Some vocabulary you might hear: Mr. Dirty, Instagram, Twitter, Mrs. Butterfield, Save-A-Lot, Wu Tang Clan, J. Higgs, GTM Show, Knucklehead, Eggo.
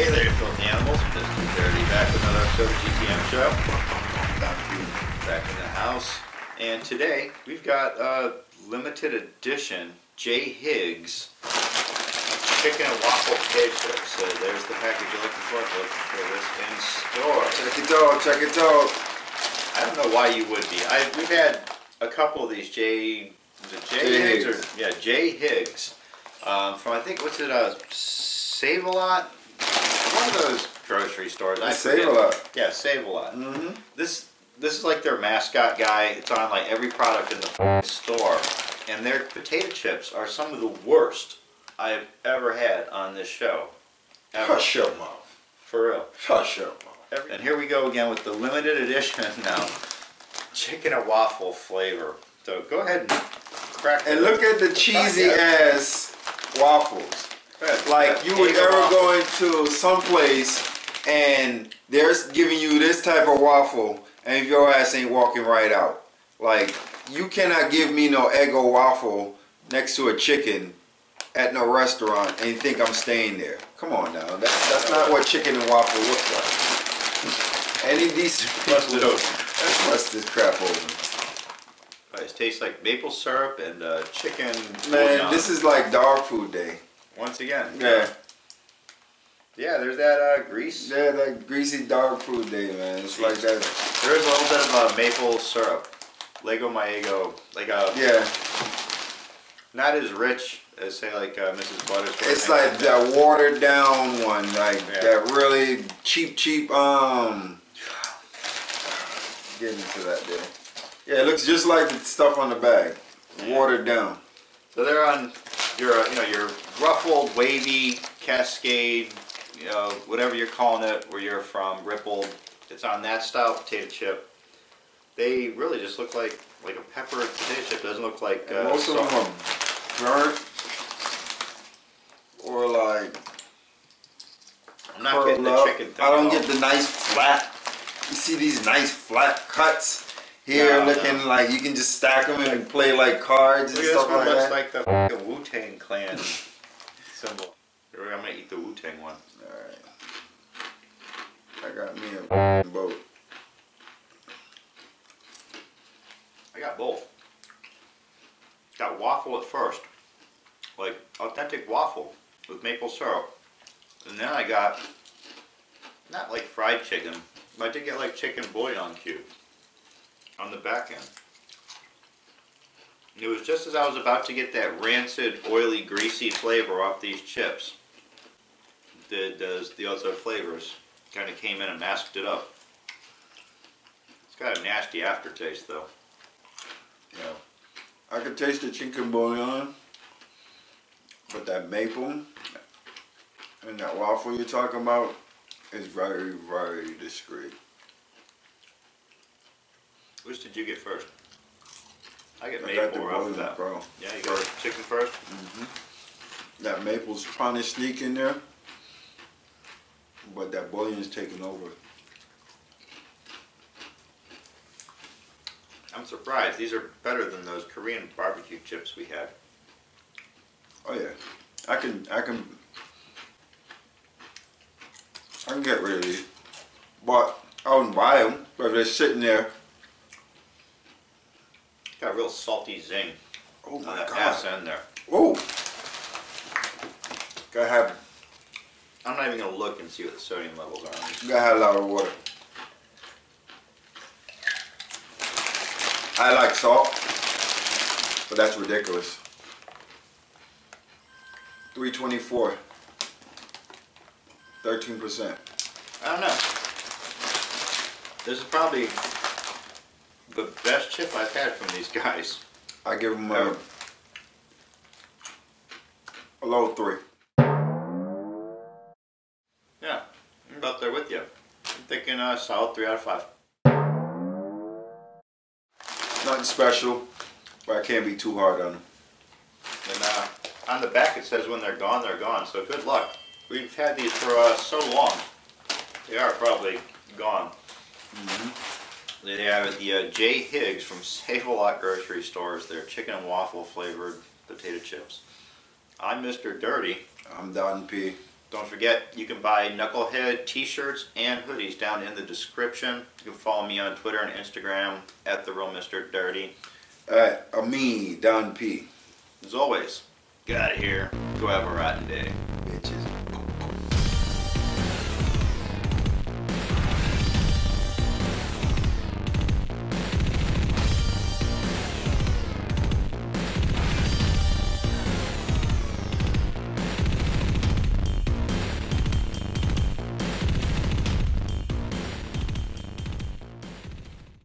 Hey there, filthy animals. Mr. Dirty back with another episode of GTM Show. Back in the house. And today, we've got a limited edition J. Higgs chicken and waffle queso. So there's the package you're looking for. If you're looking for this in store. Check it out, check it out. I don't know why you would be. We've had a couple of these J. Higgs. Yeah, J. Higgs. From I think, Save-A-Lot? One of those grocery stores. Save-A-Lot. Yeah, Save-A-Lot. Mm-hmm. This is like their mascot guy. It's on like every product in the store. And their potato chips are some of the worst I've ever had on this show. Ever. For sure, Mom. For real. For sure, Mom. And here we go again with the limited edition now. Chicken and waffle flavor. So go ahead and crack it. And look at the cheesy ass waffles. Like you would ever go into some place and they're giving you this type of waffle and your ass ain't walking right out. Like you cannot give me no Eggo waffle next to a chicken at no restaurant and you think I'm staying there. Come on now. That's not what chicken and waffle look like. Any decent people, let's bust this crap open. It tastes like maple syrup and chicken. Man, this is like dog food day. Once again. Yeah. Yeah, there's that grease. Yeah, that greasy dog food day, man. It's like that. There's a little bit of maple syrup. Lego my Eggo. Like a... Yeah. Not as rich as, say, like Mrs. Butterfield. It's like that watered down one. Like that really cheap, Get into that there. Yeah, it looks just like the stuff on the bag, watered down. So they're on your, you know, your ruffled, wavy, cascade, you know, whatever you're calling it, where you're from, rippled. It's on that style potato chip. They really just look like a pepper potato chip. Doesn't look like. Most of them are burnt or like. I'm not getting the chicken thing. I don't get the nice flat. You see these nice flat cuts. Here looking like you can just stack them and play like cards and stuff like that. Like the f***ing Wu Tang Clan symbol. I'm going to eat the Wu Tang one. Alright. I got me a f***ing boat. I got both. Got waffle at first. Like authentic waffle with maple syrup. And then I got, not like fried chicken, but I did get like chicken bouillon cubes. On the back end. And it was just as I was about to get that rancid, oily, greasy flavor off these chips. The other flavors kind of came in and masked it up. It's got a nasty aftertaste though. Yeah. I could taste the chicken bouillon, but that maple and that waffle you're talking about is very, very discreet. Which did you get first? I get maple off of that. Bro. Yeah, you got chicken first? Mm-hmm. That maple's trying to sneak in there, but that bouillon's taking over. I'm surprised. These are better than those Korean barbecue chips we had. Oh yeah. I can get rid of these. But I wouldn't buy them, but if they're sitting there. Got a real salty zing. Oh my God. Ass in there. Oh. Gotta have. I'm not even gonna look and see what the sodium levels are. Gotta have a lot of water. I like salt, but that's ridiculous. 324. 13%. I don't know. This is probably the best chip I've had from these guys. I give them a low 3. Yeah, I'm about there with you. I'm thinking a solid 3 out of 5. Nothing special, but I can't be too hard on them. And on the back it says when they're gone, so good luck. We've had these for so long, they are probably gone. Mm-hmm. They have the J. Higgs from Save-A-Lot grocery stores. They're chicken and waffle flavored potato chips. I'm Mr. Dirty. I'm Don P. Don't forget, you can buy Knucklehead t-shirts and hoodies down in the description. You can follow me on Twitter and Instagram at The Real Mr. Dirty. At Ami Don P. As always, get out of here. Go have a rotten day. Bitches.